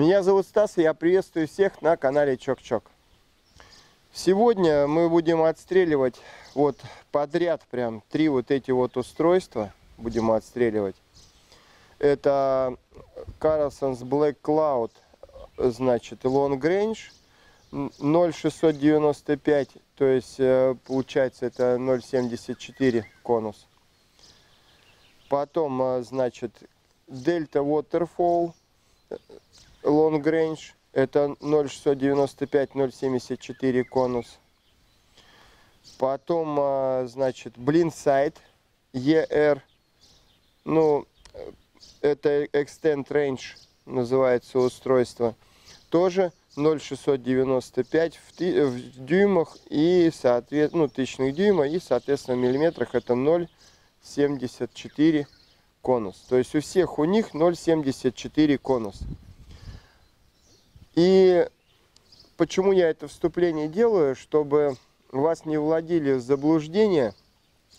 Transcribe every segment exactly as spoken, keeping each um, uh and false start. Меня зовут Стас, и я приветствую всех на канале Чок Чок. Сегодня мы будем отстреливать вот подряд прям три вот эти вот устройства. Будем отстреливать. Это Carlson's Black Cloud, значит, Long Range ноль шестьсот девяносто пять, то есть получается это ноль семьдесят четыре конус. Потом, значит, Delta Waterfall Long Range, это ноль шестьсот девяносто пять ноль семьдесят четыре конус. Потом, значит, Blindsight и эр, ну, это Extend Range называется устройство, тоже ноль шестьсот девяносто пять в, в дюймах и, соответственно, ну, тысячных дюйма, и, соответственно, в миллиметрах это ноль семьдесят четыре конус. То есть у всех у них ноль семьдесят четыре конус. И почему я это вступление делаю? Чтобы вас не вводили в заблуждение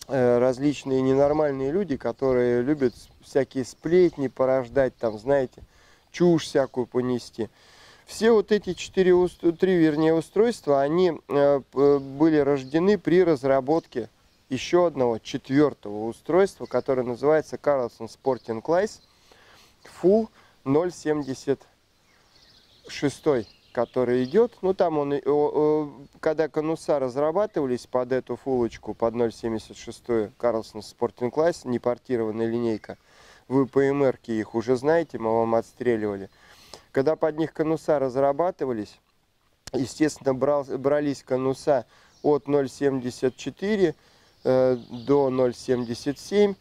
различные ненормальные люди, которые любят всякие сплетни порождать, там, знаете, чушь всякую понести. Все вот эти четыре, три, вернее, устройства, они были рождены при разработке еще одного четвертого устройства, которое называется Carlson Sporting Clays Full ноль семьдесят шесть, который идет. Ну, там он, когда конуса разрабатывались под эту фулочку, под ноль семьдесят шесть Carlson Sporting Clays, непортированная линейка, вы по МРке их уже знаете, мы вам отстреливали. Когда под них конуса разрабатывались, естественно, брал, брались конуса от ноль семьдесят четыре э, до ноль семьдесят семь,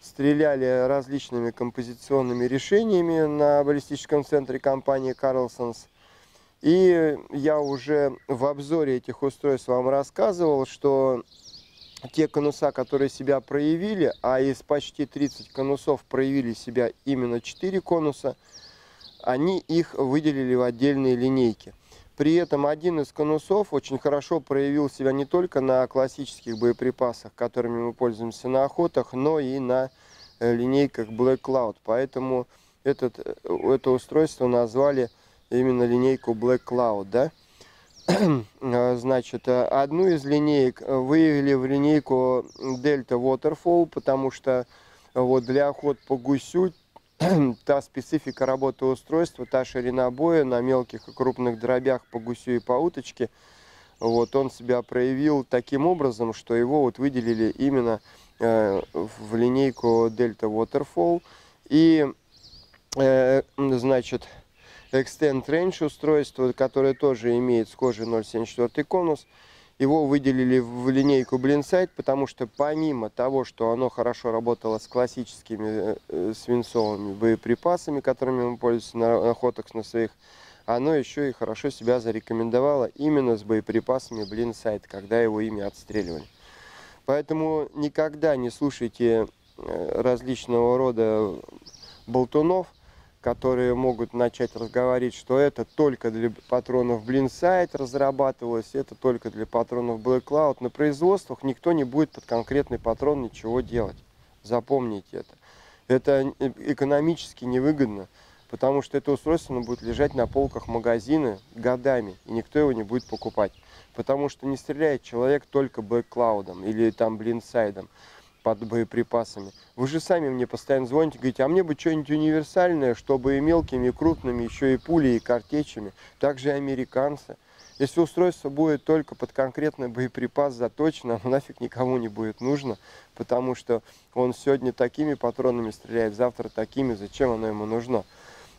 стреляли различными композиционными решениями на баллистическом центре компании Carlson's. И я уже в обзоре этих устройств вам рассказывал, что те конуса, которые себя проявили, а из почти тридцати конусов проявили себя именно четыре конуса, они их выделили в отдельные линейки. При этом один из конусов очень хорошо проявил себя не только на классических боеприпасах, которыми мы пользуемся на охотах, но и на линейках Black Cloud. Поэтому этот, это устройство назвали именно линейку Black Cloud. Да? Значит, одну из линеек вывели в линейку Delta Waterfall, потому что вот для охот по гусю та специфика работы устройства, та ширина боя на мелких и крупных дробях по гусю и по уточке, вот он себя проявил таким образом, что его вот выделили именно э, в линейку Delta Waterfall. И э, значит, Extend Range устройство, которое тоже имеет схожий ноль семьдесят четыре конус, его выделили в линейку Blindsight, потому что помимо того, что оно хорошо работало с классическими э, свинцовыми боеприпасами, которыми мы пользуемся на охотах на своих, оно еще и хорошо себя зарекомендовало именно с боеприпасами Blindsight, когда его ими отстреливали. Поэтому никогда не слушайте различного рода болтунов, которые могут начать разговаривать, что это только для патронов Blindsight разрабатывалось, это только для патронов Black Cloud. На производствах никто не будет под конкретный патрон ничего делать. Запомните это. Это экономически невыгодно, потому что это устройство будет лежать на полках магазина годами, и никто его не будет покупать. Потому что не стреляет человек только Black Cloud'ом или там Blindsight'ом. Под боеприпасами. Вы же сами мне постоянно звоните, говорите, а мне бы что-нибудь универсальное, чтобы и мелкими, и крупными, еще и пулей, и картечами. Также и американцы. Если устройство будет только под конкретный боеприпас заточено, оно нафиг никому не будет нужно, потому что он сегодня такими патронами стреляет, завтра такими, зачем оно ему нужно?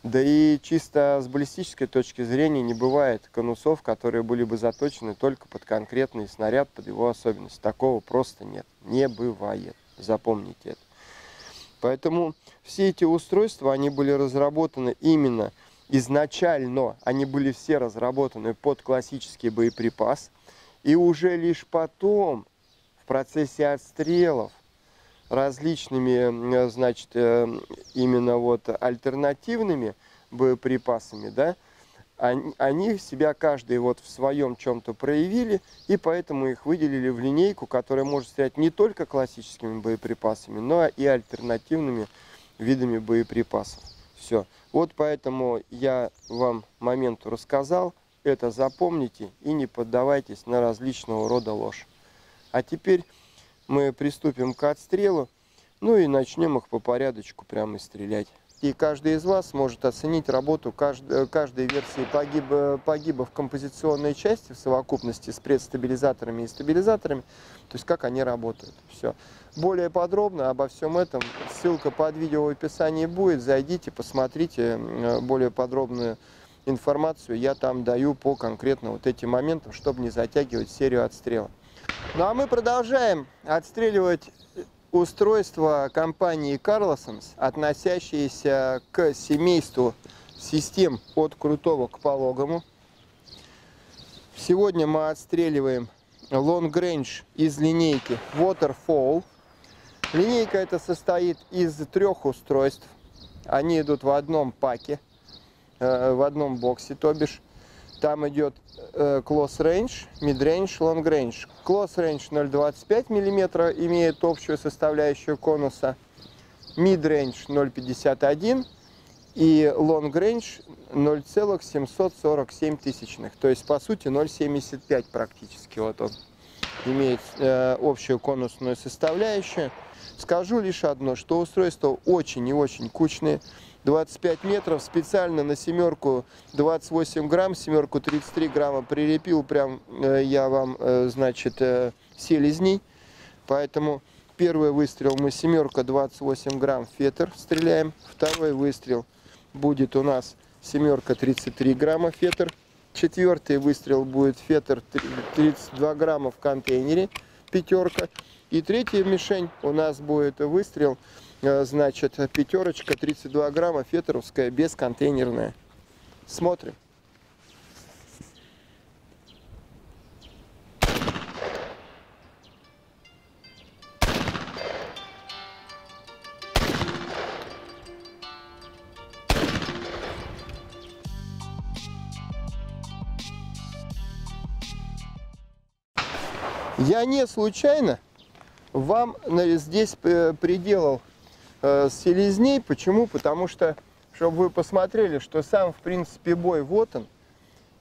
Да и чисто с баллистической точки зрения не бывает конусов, которые были бы заточены только под конкретный снаряд, под его особенность. Такого просто нет. Не бывает. Запомните это. Поэтому все эти устройства, они были разработаны именно изначально, они были все разработаны под классический боеприпас. И уже лишь потом, в процессе отстрелов, различными, значит, именно вот альтернативными боеприпасами, да, они, они себя каждый вот в своем чем-то проявили, и поэтому их выделили в линейку, которая может стрелять не только классическими боеприпасами, но и альтернативными видами боеприпасов. Все. Вот поэтому я вам момент рассказал. Это запомните и не поддавайтесь на различного рода ложь. А теперь мы приступим к отстрелу. Ну и начнем их по порядочку прямо стрелять. И каждый из вас может оценить работу кажд... каждой версии погиба... погиба в композиционной части в совокупности с предстабилизаторами и стабилизаторами. То есть как они работают. Все. Более подробно обо всем этом ссылка под видео в описании будет. Зайдите, посмотрите более подробную информацию. Я там даю по конкретно вот этим моментам, чтобы не затягивать серию отстрела. Ну а мы продолжаем отстреливать устройства компании Carlson's, относящиеся к семейству систем от крутого к пологому. Сегодня мы отстреливаем Long Range из линейки Waterfall. Линейка эта состоит из трех устройств. Они идут в одном паке, в одном боксе, то бишь. Там идет Close Range, Mid Range, Long Range. Close Range ноль двадцать пять миллиметров имеет общую составляющую конуса. Mid Range ноль пятьдесят один и Long Range ноль целых семьсот сорок семь тысячных. То есть по сути ноль семьдесят пять практически. Вот он имеет э, общую конусную составляющую. Скажу лишь одно, что устройства очень и очень кучные. двадцать пять метров, специально на семерку двадцать восемь грамм, семерку тридцать три грамма прилепил, прям э, я вам, э, значит, э, селезней. Поэтому первый выстрел мы семерка двадцать восемь грамм фетр стреляем. Второй выстрел будет у нас семерка тридцать три грамма фетр. Четвертый выстрел будет фетр тридцать два грамма в контейнере, пятерка. И третья мишень у нас будет выстрел, значит, пятерочка, тридцать два грамма, фетеровская, бесконтейнерная. Смотрим. Я не случайно вам здесь приделал э, селезней. Почему? Потому что, чтобы вы посмотрели, что сам, в принципе, бой вот он.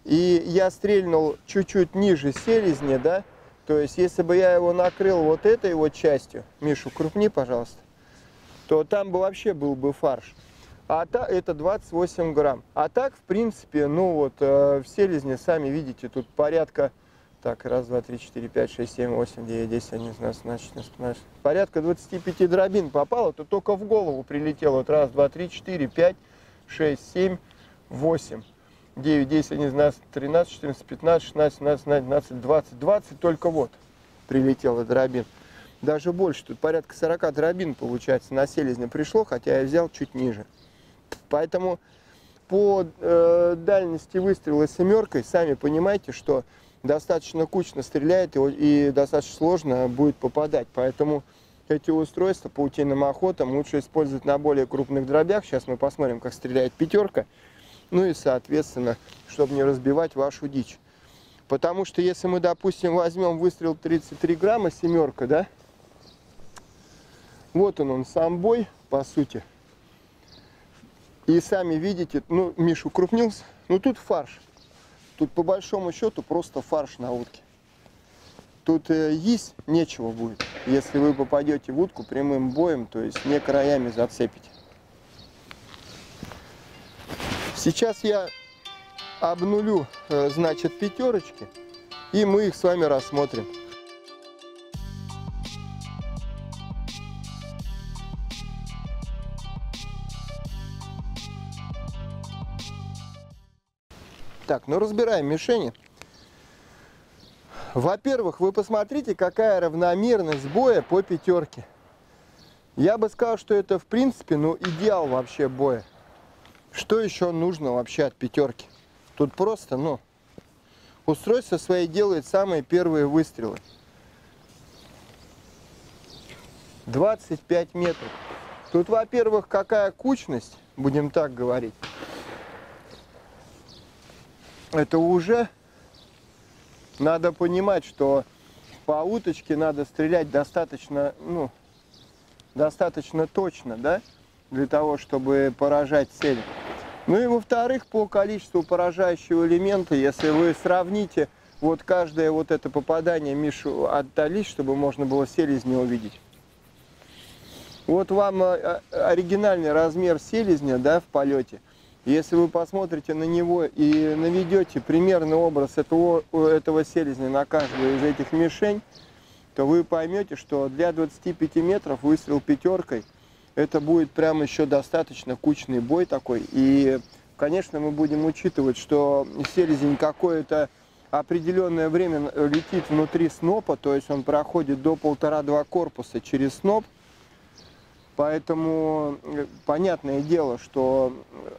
И я стрельнул чуть-чуть ниже селезня, да? То есть, если бы я его накрыл вот этой вот частью, Мишу, крупни, пожалуйста, то там бы вообще был бы фарш. А та, это двадцать восемь грамм. А так, в принципе, ну вот, э, в селезне, сами видите, тут порядка... Так, раз, два, три, четыре, пять, шесть, семь, восемь, девять, десять, одиннадцать, двенадцать, тринадцать, пятнадцать. Порядка двадцати пяти дробин попало, то только в голову прилетело. Вот раз, два, три, четыре, пять, шесть, семь, восемь, девять, десять, одиннадцать, тринадцать, четырнадцать, пятнадцать, шестнадцать, семнадцать, девятнадцать, двадцать, двадцать. Только вот прилетело дробин. Даже больше, тут порядка сорока дробин, получается, на селезня пришло, хотя я взял чуть ниже. Поэтому по э, дальности выстрела семеркой, сами понимаете, что... достаточно кучно стреляет и, и достаточно сложно будет попадать. Поэтому эти устройства паутинным охотам лучше использовать на более крупных дробях. Сейчас мы посмотрим, как стреляет пятерка. Ну и, соответственно, чтобы не разбивать вашу дичь. Потому что если мы, допустим, возьмем выстрел тридцать три грамма, семерка, да? Вот он, он сам бой, по сути. И сами видите, ну, Миш укрупнился, ну тут фарш. Тут по большому счету просто фарш на утке. Тут э, есть нечего будет, если вы попадете в утку прямым боем, то есть не краями зацепите. Сейчас я обнулю, э, значит, пятерочки, и мы их с вами рассмотрим. Так, ну разбираем мишени. Во-первых, вы посмотрите, какая равномерность боя по пятерке. Я бы сказал, что это, в принципе, ну, идеал вообще боя. Что еще нужно вообще от пятерки? Тут просто, ну, устройство свои делает самые первые выстрелы. двадцать пять метров. Тут, во-первых, какая кучность, будем так говорить. Это уже надо понимать, что по уточке надо стрелять достаточно, ну, достаточно точно, да, для того, чтобы поражать цель. Ну и во-вторых, по количеству поражающего элемента, если вы сравните вот каждое вот это попадание, Мишу отдали, чтобы можно было селезня увидеть. Вот вам оригинальный размер селезня, да, в полете. Если вы посмотрите на него и наведете примерный образ этого, этого селезня на каждую из этих мишень, то вы поймете, что для двадцати пяти метров выстрел пятеркой, это будет прям еще достаточно кучный бой такой. И, конечно, мы будем учитывать, что селезень какое-то определенное время летит внутри снопа, то есть он проходит до полтора-два корпуса через сноп. Поэтому понятное дело, что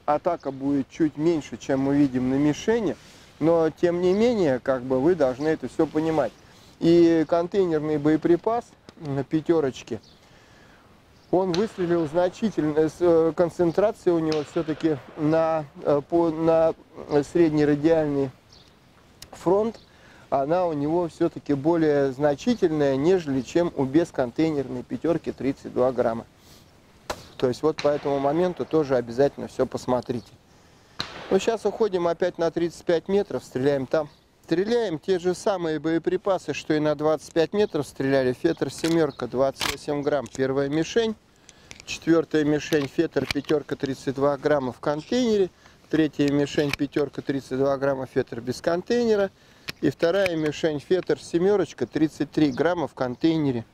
атака будет чуть меньше, чем мы видим на мишени, но тем не менее, как бы вы должны это все понимать. И контейнерный боеприпас на пятерочке, он выстрелил значительно, концентрация у него все-таки на, на средний радиальный фронт, она у него все-таки более значительная, нежели чем у бесконтейнерной пятерки тридцать два грамма. То есть вот по этому моменту тоже обязательно все посмотрите. Ну, сейчас уходим опять на тридцать пять метров, стреляем там. Стреляем те же самые боеприпасы, что и на двадцать пять метров стреляли. Фетр семерка, двадцать восемь грамм, первая мишень. Четвертая мишень фетр, пятерка, тридцать два грамма в контейнере. Третья мишень пятерка, тридцать два грамма фетр без контейнера. И вторая мишень фетр семерочка, тридцать три грамма в контейнере.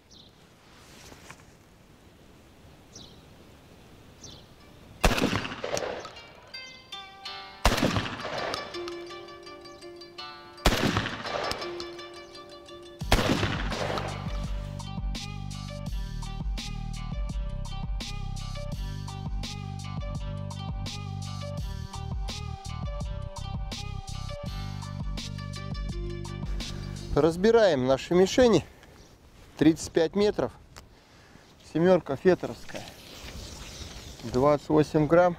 Разбираем наши мишени. тридцать пять метров. Семерка фетровская. двадцать восемь грамм.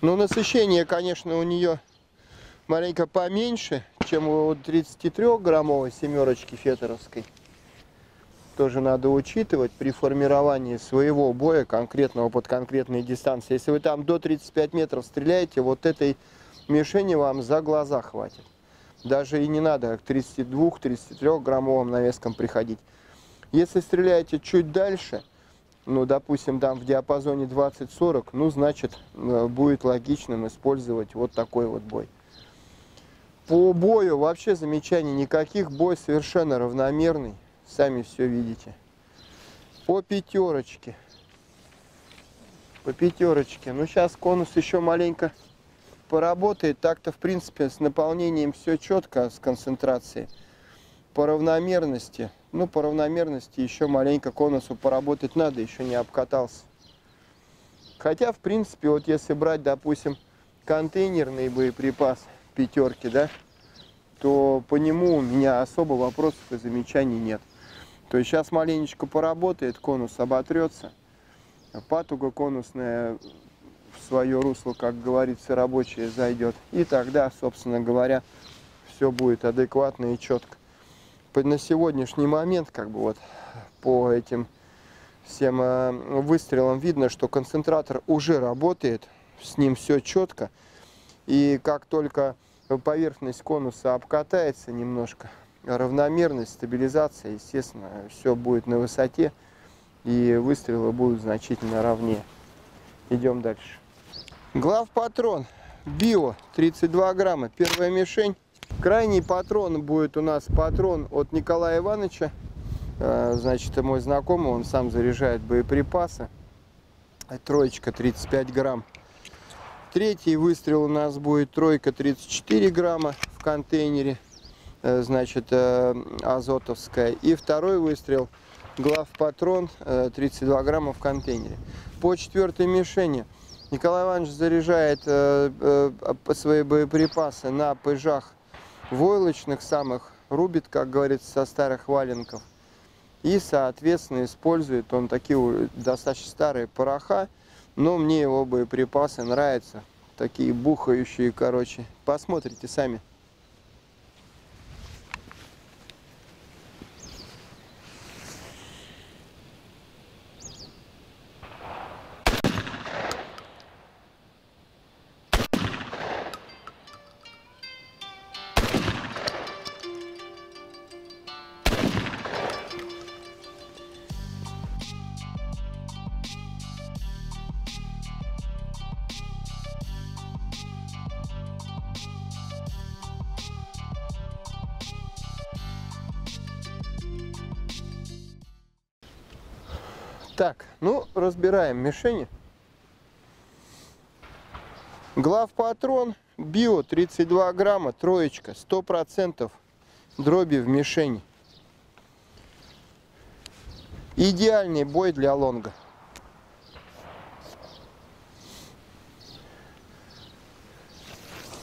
Но насыщение, конечно, у нее маленько поменьше, чем у тридцатитрёхграммовой семерочки фетровской. Тоже надо учитывать при формировании своего боя, конкретного под конкретные дистанции. Если вы там до тридцати пяти метров стреляете, вот этой мишени вам за глаза хватит. Даже и не надо к тридцати двум-тридцати трём граммовым навескам приходить. Если стреляете чуть дальше, ну, допустим, там в диапазоне двадцать-сорок, ну, значит, будет логичным использовать вот такой вот бой. По бою вообще замечаний никаких. Бой совершенно равномерный. Сами все видите. По пятерочке. По пятерочке. Ну, сейчас конус еще маленько поработает. Так-то, в принципе, с наполнением все четко, с концентрацией. По равномерности, ну, по равномерности еще маленько конусу поработать надо, еще не обкатался. Хотя, в принципе, вот если брать, допустим, контейнерный боеприпас пятерки, да, то по нему у меня особо вопросов и замечаний нет. То есть сейчас маленечко поработает, конус оботрется, патуга конусная в свое русло, как говорится, рабочее зайдет. И тогда, собственно говоря, все будет адекватно и четко. На сегодняшний момент, как бы вот по этим всем выстрелам видно, что концентратор уже работает, с ним все четко. И как только поверхность конуса обкатается немножко, равномерность, стабилизация, естественно, все будет на высоте, и выстрелы будут значительно ровнее. Идем дальше. Главпатрон био, тридцать два грамма, первая мишень. Крайний патрон будет у нас патрон от Николая Ивановича. Значит, мой знакомый, он сам заряжает боеприпасы. Троечка, тридцать пять грамм. Третий выстрел у нас будет тройка, тридцать четыре грамма в контейнере, значит, азотовская. И второй выстрел главпатрон, тридцать два грамма в контейнере. По четвертой мишени Николай Иванович заряжает э, э, свои боеприпасы на пыжах войлочных самых, рубит, как говорится, со старых валенков. И, соответственно, использует он такие достаточно старые пороха, но мне его боеприпасы нравятся. Такие бухающие, короче. Посмотрите сами. Так, ну, разбираем мишени. Главпатрон био тридцать два грамма, троечка, сто процентов дроби в мишени. Идеальный бой для лонга.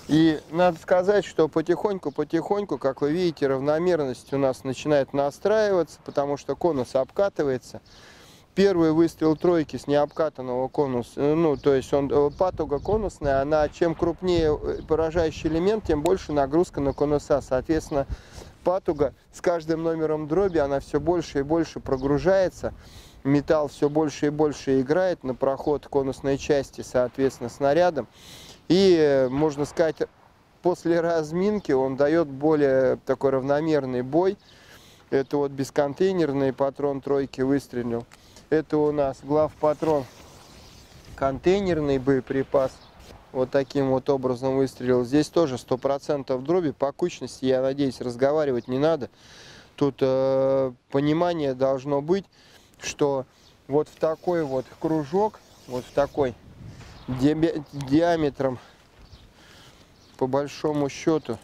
И надо сказать, что потихоньку-потихоньку, как вы видите, равномерность у нас начинает настраиваться, потому что конус обкатывается. Первый выстрел тройки с необкатанного конуса, ну, то есть он, патуга конусная, она чем крупнее поражающий элемент, тем больше нагрузка на конуса. Соответственно, патуга с каждым номером дроби, она все больше и больше прогружается. Металл все больше и больше играет на проход конусной части, соответственно, снарядом. И, можно сказать, после разминки он дает более такой равномерный бой. Это вот бесконтейнерный патрон тройки выстрелил. Это у нас главпатрон контейнерный боеприпас. Вот таким вот образом выстрелил. Здесь тоже сто процентов дроби. По кучности, я надеюсь, разговаривать не надо. Тут э, понимание должно быть, что вот в такой вот кружок, вот в такой диаметром, по большому счету,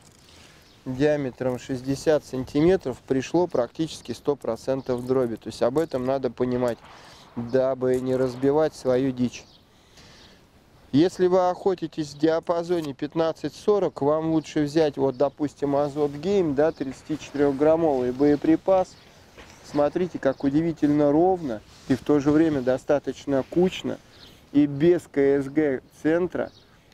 диаметром шестьдесят сантиметров пришло практически сто процентов дроби. То есть об этом надо понимать, дабы не разбивать свою дичь. Если вы охотитесь в диапазоне пятнадцать сорок, вам лучше взять, вот, допустим, Azot Game, да, тридцатичетырёхграммовый боеприпас. Смотрите, как удивительно ровно и в то же время достаточно кучно. И без КСГ центра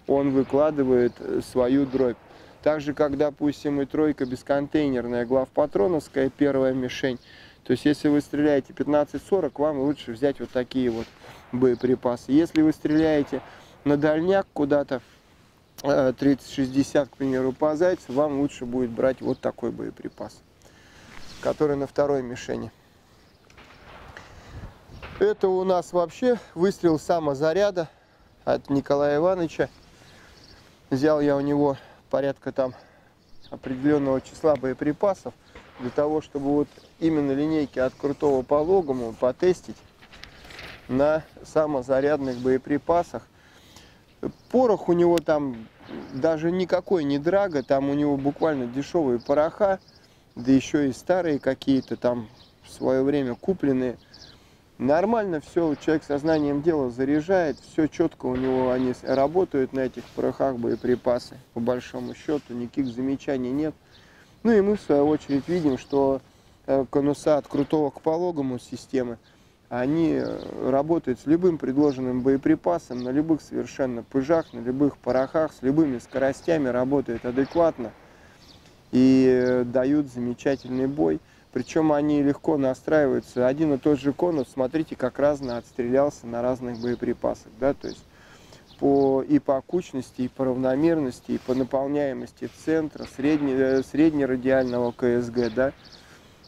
он выкладывает свою дробь. Так же, как, допустим, и тройка бесконтейнерная главпатроновская, первая мишень. То есть, если вы стреляете пятнадцать сорок, вам лучше взять вот такие вот боеприпасы. Если вы стреляете на дальняк куда-то, тридцать шестьдесят, к примеру, по зайцу, вам лучше будет брать вот такой боеприпас, который на второй мишени. Это у нас вообще выстрел самозаряда от Николая Ивановича. Взял я у него порядка там определенного числа боеприпасов для того, чтобы вот именно линейки от крутого по логому потестить на самозарядных боеприпасах. Порох у него там даже никакой не драга, там у него буквально дешевые пороха, да еще и старые какие-то там в свое время купленные. Нормально все, человек со знанием дела заряжает, все четко у него, они работают на этих порохах боеприпасы, по большому счету, никаких замечаний нет. Ну и мы в свою очередь видим, что конуса от крутого к пологому системы, они работают с любым предложенным боеприпасом, на любых совершенно пыжах, на любых порохах, с любыми скоростями работают адекватно и дают замечательный бой. Причем они легко настраиваются. Один и тот же конус, смотрите, как разно отстрелялся на разных боеприпасах. Да? То есть по, и по кучности, и по равномерности, и по наполняемости центра, средне, среднерадиального КСГ, да?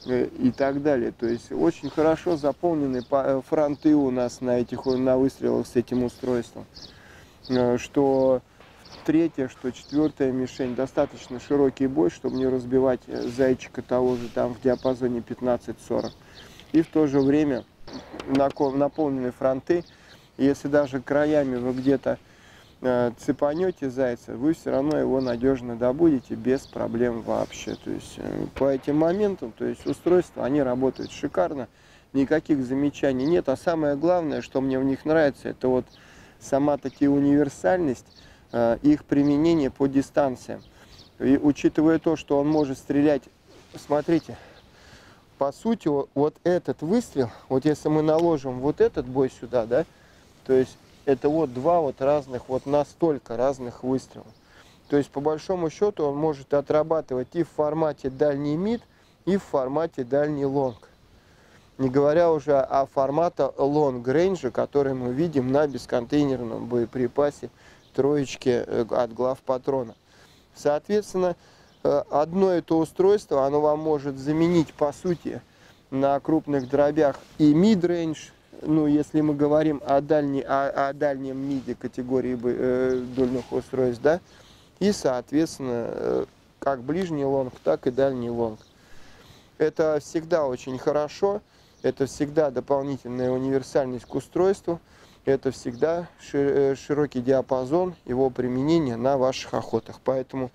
И так далее. То есть очень хорошо заполнены фронты у нас на, этих, на выстрелах с этим устройством. Что третья, что четвертая мишень, достаточно широкий бой, чтобы не разбивать зайчика того же там в диапазоне пятнадцать сорок. И в то же время наполнены фронты. Если даже краями вы где-то э, цепанете зайца, вы все равно его надежно добудете без проблем вообще. То есть э, по этим моментам, то есть устройства, они работают шикарно, никаких замечаний нет. А самое главное, что мне в них нравится, это вот сама таки универсальность их применение по дистанциям. И учитывая то, что он может стрелять, смотрите, по сути, вот этот выстрел, вот если мы наложим вот этот бой сюда, да, то есть это вот два вот разных, вот настолько разных выстрела. То есть по большому счету он может отрабатывать и в формате дальний мид, и в формате дальний лонг. Не говоря уже о формате лонг-рейнджа, который мы видим на бесконтейнерном боеприпасе троечки от главпатрона. Соответственно, одно это устройство, оно вам может заменить, по сути, на крупных дробях и mid-range, ну, если мы говорим о, дальней, о, о дальнем миде категории э, дульных устройств, да, и, соответственно, как ближний лонг, так и дальний лонг. Это всегда очень хорошо. Это всегда дополнительная универсальность к устройству. Это всегда широкий диапазон его применения на ваших охотах. Поэтому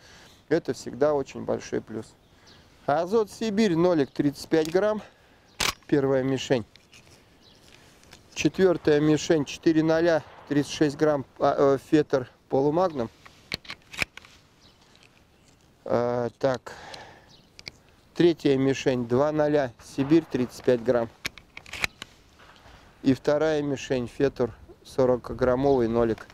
это всегда очень большой плюс. Азот Сибирь, нолик тридцать пять грамм. Первая мишень. Четвертая мишень четыре ноля, тридцать шесть грамм, фетр полумагнум. А, так. Третья мишень два ноля, Сибирь, тридцать пять грамм. И вторая мишень фетр сорокаграммовый нолик.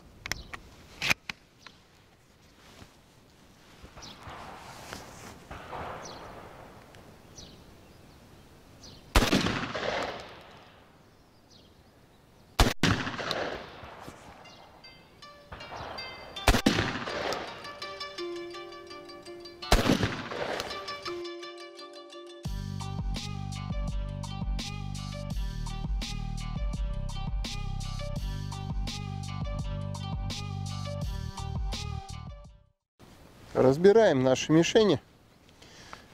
Разбираем наши мишени.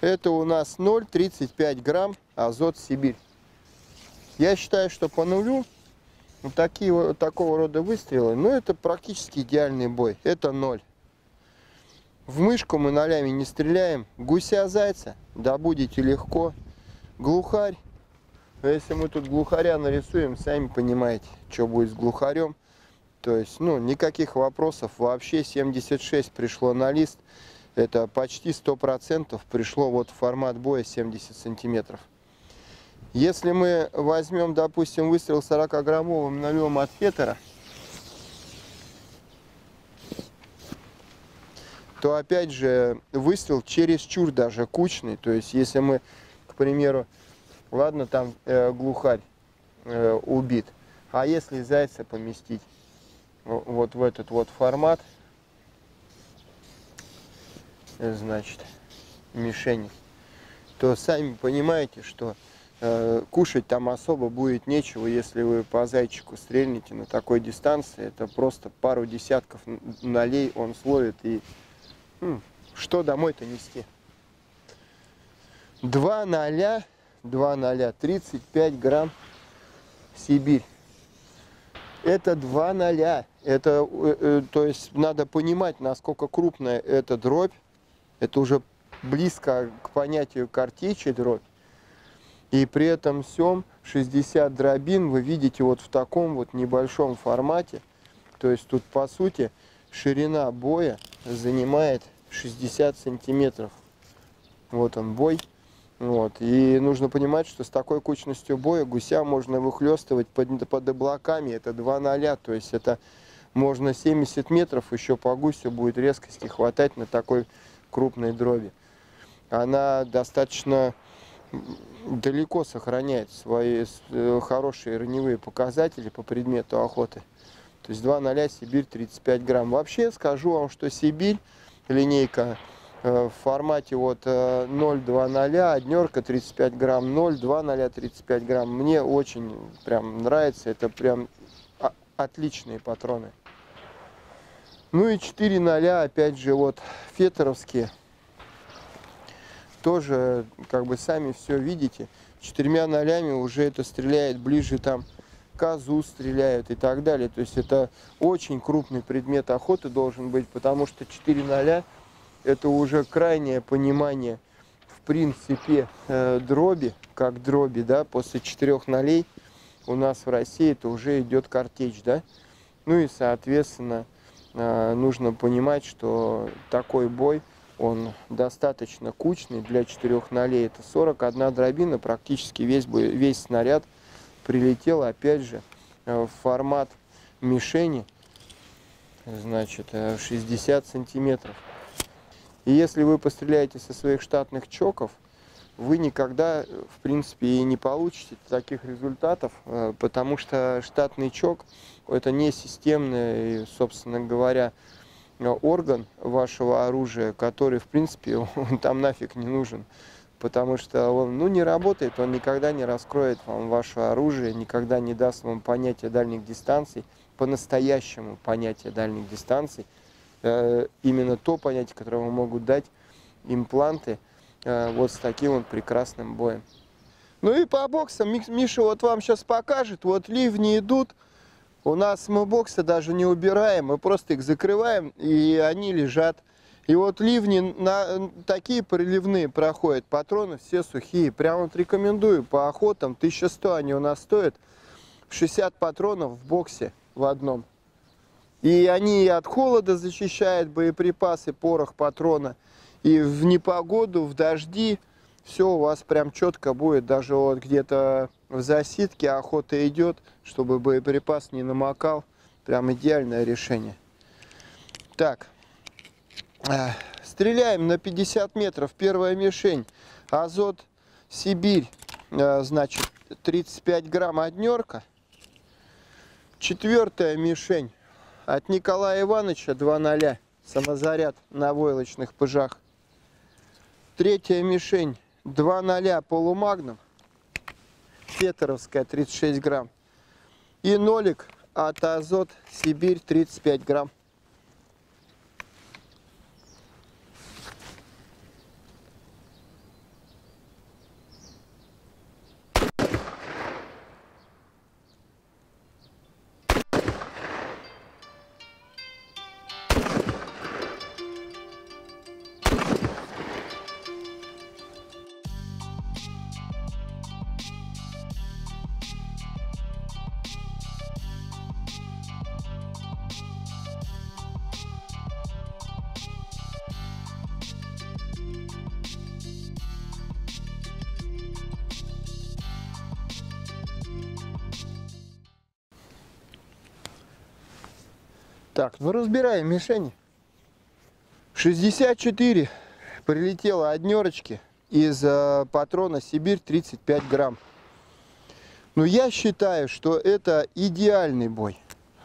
Это у нас ноль тридцать пять грамм Азот Сибирь. Я считаю, что по нулю вот такие вот такого рода выстрелы, ну, это практически идеальный бой. Это ноль. В мышку мы нолями не стреляем. Гуся-зайца добудете легко. Глухарь. Если мы тут глухаря нарисуем, сами понимаете, что будет с глухарем. То есть, ну, никаких вопросов вообще. семьдесят шесть пришло на лист. Это почти сто процентов пришло вот в формат боя семьдесят сантиметров. Если мы возьмем, допустим, выстрел сорокаграммовым нолем от фетера, то, опять же, выстрел чересчур даже кучный. То есть, если мы, к примеру, ладно, там э, глухарь э, убит, а если зайца поместить вот в этот вот формат, значит, мишени, то сами понимаете, что э, кушать там особо будет нечего. Если вы по зайчику стрельните на такой дистанции, это просто пару десятков нолей он словит, и хм, что домой-то нести. Два ноля, два ноля, тридцать пять грамм Сибирь. Это два ноля. Это, то есть, надо понимать, насколько крупная эта дробь. Это уже близко к понятию картечи дробь. И при этом всем шестьдесят дробин вы видите вот в таком вот небольшом формате. То есть тут, по сути, ширина боя занимает шестьдесят сантиметров. Вот он бой. Вот. И нужно понимать, что с такой кучностью боя гуся можно выхлестывать под, под облаками. Это два ноля, то есть это можно семьдесят метров еще по гусю будет резкости хватать на такой крупной дроби. Она достаточно далеко сохраняет свои хорошие раневые показатели по предмету охоты. То есть два ноля, Сибирь, тридцать пять грамм. Вообще скажу вам, что Сибирь, линейка в формате вот ноль два ноля, однерка тридцать пять грамм, ноль два ноля тридцать пять грамм. Мне очень прям нравится, это прям отличные патроны. Ну и четыре ноля, опять же, вот фетеровские. Тоже, как бы, сами все видите. Четырьмя нолями уже это стреляет ближе там. Козу стреляют и так далее. То есть это очень крупный предмет охоты должен быть, потому что четыре ноля это уже крайнее понимание, в принципе, дроби, как дроби, да, после четырех нолей у нас в России это уже идет картечь, да. Ну и, соответственно, нужно понимать, что такой бой, он достаточно кучный для четырех нолей. Это сорок одна дробина, практически весь, бой, весь снаряд прилетел, опять же, в формат мишени, значит, шестьдесят сантиметров. И если вы постреляете со своих штатных чоков, вы никогда, в принципе, и не получите таких результатов, потому что штатный чок – это не системный, собственно говоря, орган вашего оружия, который, в принципе, он там нафиг не нужен, потому что он, ну, не работает, он никогда не раскроет вам ваше оружие, никогда не даст вам понятия дальних дистанций, по-настоящему понятия дальних дистанций. Именно то понятие, которое могут дать импланты вот с таким вот прекрасным боем. Ну и по боксам Миша вот вам сейчас покажет. Вот ливни идут. У нас мы боксы даже не убираем, мы просто их закрываем, и они лежат. И вот ливни на, такие приливные проходят, патроны все сухие. Прям вот рекомендую по охотам, тысяча сто они у нас стоят, шестьдесят патронов в боксе в одном. И они и от холода защищают боеприпасы, порох, патрона. И в непогоду, в дожди, все у вас прям четко будет. Даже вот где-то в засидке охота идет, чтобы боеприпас не намокал. Прям идеальное решение. Так, стреляем на пятьдесят метров. Первая мишень. Азот Сибирь, значит, тридцать пять грамм однерка. Четвертая мишень. От Николая Ивановича два ноль. Самозаряд на войлочных пыжах. Третья мишень два ноль полумагнум, фетеровская, тридцать шесть грамм. И нолик от Азот Сибирь, тридцать пять грамм. Так, ну разбираем мишени. шестьдесят четыре прилетело однерочки из э, патрона Сибирь, тридцать пять грамм. Но я считаю, что это идеальный бой.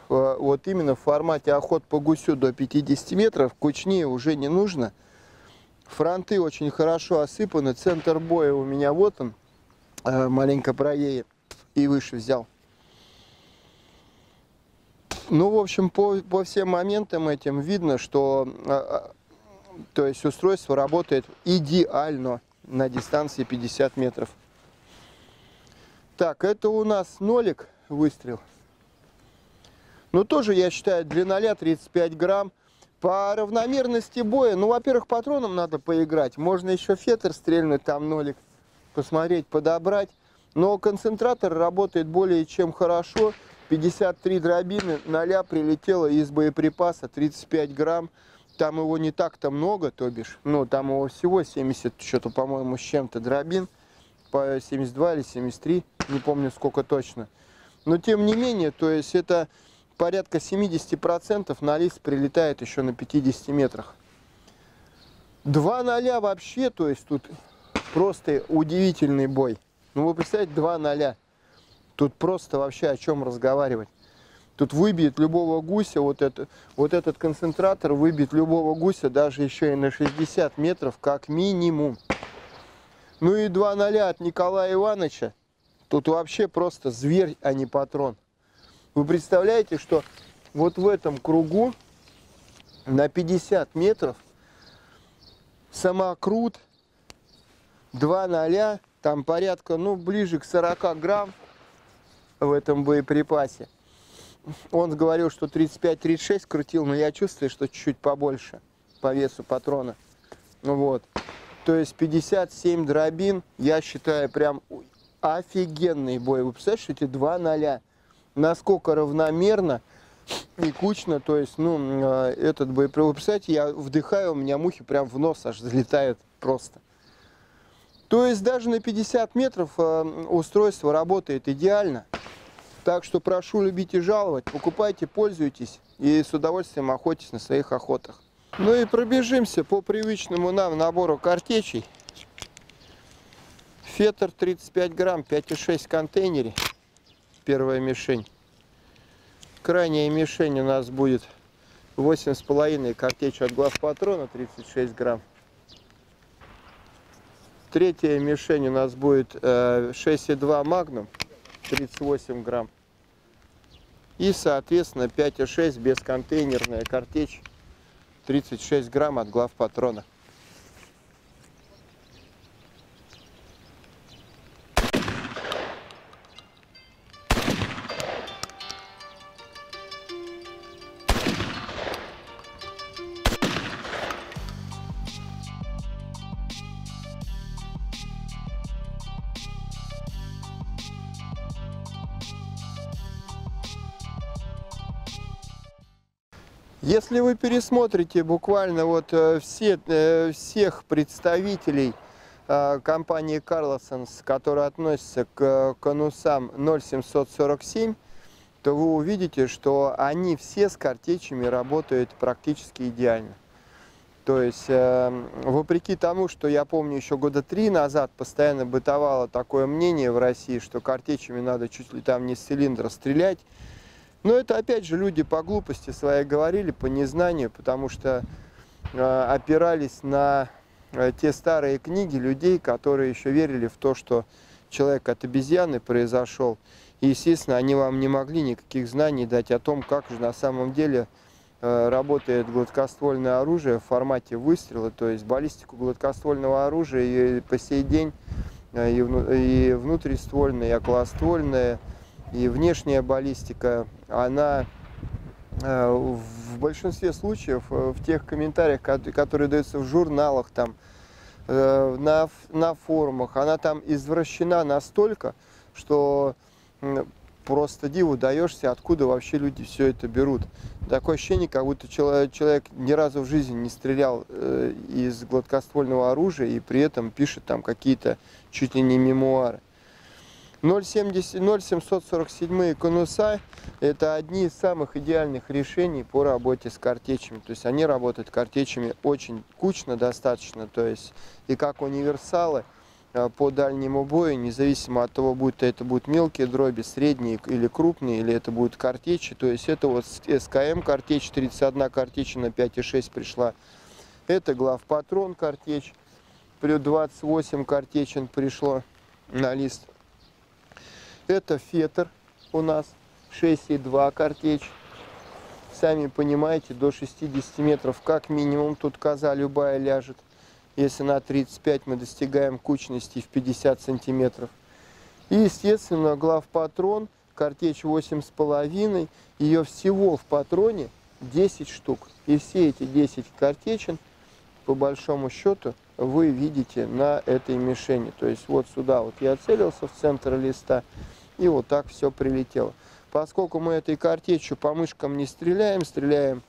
Э, вот именно в формате охот по гусю до пятидесяти метров. Кучнее уже не нужно. Фронты очень хорошо осыпаны. Центр боя у меня вот он. Э, маленько правее и выше взял. Ну, в общем, по, по всем моментам этим видно, что э, то есть устройство работает идеально на дистанции пятьдесят метров. Так, это у нас нолик выстрел. Ну, тоже, я считаю, для ноля тридцать пять грамм. По равномерности боя, ну, во-первых, патроном надо поиграть. Можно еще фетр стрельнуть, там нолик, посмотреть, подобрать. Но концентратор работает более чем хорошо. пятьдесят три дробины, ноля прилетело из боеприпаса, тридцать пять грамм. Там его не так-то много, то бишь, ну, там его всего семьдесят, что-то, по-моему, с чем-то дробин. По семьдесят два или семьдесят три, не помню сколько точно. Но, тем не менее, то есть, это порядка семидесяти процентов на лист прилетает еще на пятидесяти метрах. Два ноля вообще, то есть, тут просто удивительный бой. Ну, вы представляете, два ноля. Тут просто вообще о чем разговаривать. Тут выбьет любого гуся, вот, это, вот этот концентратор выбьет любого гуся даже еще и на шестьдесят метров, как минимум. Ну и два ноля от Николая Ивановича. Тут вообще просто зверь, а не патрон. Вы представляете, что вот в этом кругу на пятьдесят метров самокрут, два ноля, там порядка, ну, ближе к сорока грамм в этом боеприпасе. Он говорил, что тридцать пять тридцать шесть крутил, но я чувствую, что чуть-чуть побольше по весу патрона. Вот. То есть пятьдесят семь дробин, я считаю, прям офигенный бой. Вы представляете, эти два ноля, насколько равномерно и кучно, то есть, ну, этот боеприпас. Вы представляете, я вдыхаю, у меня мухи прям в нос аж залетают просто. То есть даже на пятьдесят метров устройство работает идеально. Так что прошу любить и жаловать, покупайте, пользуйтесь и с удовольствием охотитесь на своих охотах. Ну и пробежимся по привычному нам набору картечей. Фетр тридцать пять грамм, пять и шесть в контейнере. Первая мишень. Крайняя мишень у нас будет восемь и пять картечь от Главпатрона, тридцать шесть грамм. Третья мишень у нас будет э, шесть и два магнум, тридцать восемь грамм. И, соответственно, пять и шесть бесконтейнерная картечь, тридцать шесть грамм от Главпатрона. Если вы пересмотрите буквально вот все, всех представителей компании Carlson's, которые относятся к конусам ноль семьсот сорок семь, то вы увидите, что они все с картечами работают практически идеально. То есть, э, вопреки тому, что я помню еще года три назад, постоянно бытовало такое мнение в России, что картечами надо чуть ли там не с цилиндра стрелять. Но это опять же люди по глупости своей говорили, по незнанию, потому что э, опирались на э, те старые книги людей, которые еще верили в то, что человек от обезьяны произошел. И, естественно, они вам не могли никаких знаний дать о том, как же на самом деле э, работает гладкоствольное оружие в формате выстрела. То есть баллистику гладкоствольного оружия и по сей день э, и, вну, и внутриствольная, и околоствольная, и внешняя баллистика, она э, в большинстве случаев, э, в тех комментариях, которые даются в журналах, там, э, на, на форумах, она там извращена настолько, что... Просто диву даешься, откуда вообще люди все это берут. Такое ощущение, как будто человек ни разу в жизни не стрелял из гладкоствольного оружия и при этом пишет там какие-то чуть ли не мемуары. ноль семьсот сорок семь конуса – это одни из самых идеальных решений по работе с картечами. То есть они работают картечами очень кучно достаточно, то есть и как универсалы по дальнему бою, независимо от того, будь то это будут мелкие дроби, средние или крупные, или это будут картечи. То есть это вот СКМ картечь, тридцать одна картечь на пять и шесть пришла. Это главпатрон картечь, плюс двадцать восемь картечин пришло на лист. Это фетр у нас, шесть и два картечь. Сами понимаете, до шестидесяти метров как минимум тут коза любая ляжет. Если на тридцать пять мы достигаем кучности в пятьдесят сантиметров. И, естественно, главпатрон, картечь восемь с половиной, ее всего в патроне десять штук. И все эти десять картечин, по большому счету, вы видите на этой мишени. То есть вот сюда вот я целился в центр листа, и вот так все прилетело. Поскольку мы этой картечью по мышкам не стреляем, стреляем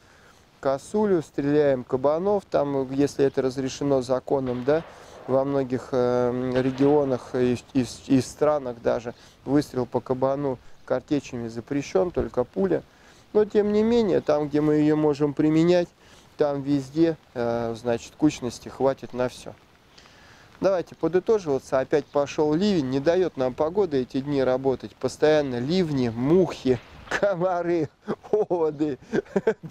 косулю, стреляем кабанов, там, если это разрешено законом, да, во многих э, регионах и, и, и странах даже выстрел по кабану картечами запрещен, только пуля. Но, тем не менее, там, где мы ее можем применять, там везде, э, значит, кучности хватит на все. Давайте подытоживаться. Опять пошел ливень, не дает нам погода эти дни работать. Постоянно ливни, мухи, комары, оводы,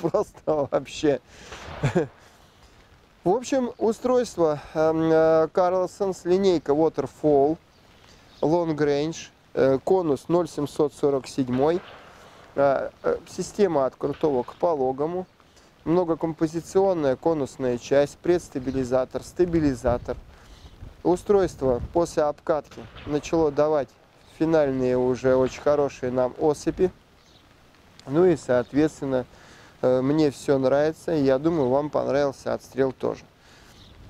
просто вообще. В общем, устройство Carlson's, линейка Waterfall, Long Range, конус ноль семьсот сорок семь, система от крутого к пологому, многокомпозиционная конусная часть, предстабилизатор, стабилизатор. Устройство после обкатки начало давать финальные уже очень хорошие нам осыпи. Ну и, соответственно, мне все нравится, и я думаю, вам понравился отстрел тоже.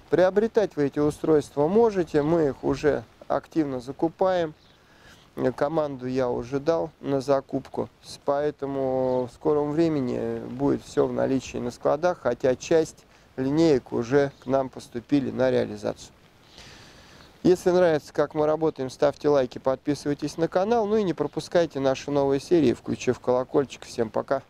Приобретать вы эти устройства можете, мы их уже активно закупаем. Команду я уже дал на закупку, поэтому в скором времени будет все в наличии на складах, хотя часть линеек уже к нам поступили на реализацию. Если нравится, как мы работаем, ставьте лайки, подписывайтесь на канал, ну и не пропускайте наши новые серии, включив колокольчик. Всем пока!